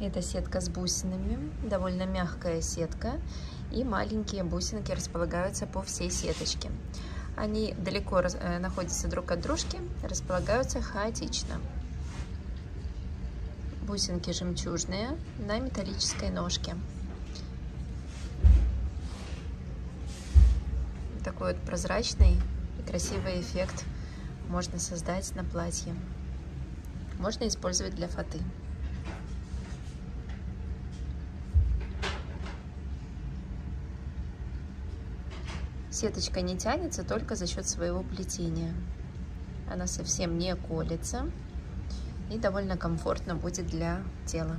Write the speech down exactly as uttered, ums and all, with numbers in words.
Это сетка с бусинами, довольно мягкая сетка, и маленькие бусинки располагаются по всей сеточке. Они далеко находятся друг от дружки, располагаются хаотично. Бусинки жемчужные на металлической ножке. Такой вот прозрачный и красивый эффект можно создать на платье. Можно использовать для фаты. Сеточка не тянется только за счет своего плетения. Она совсем не колется и довольно комфортно будет для тела.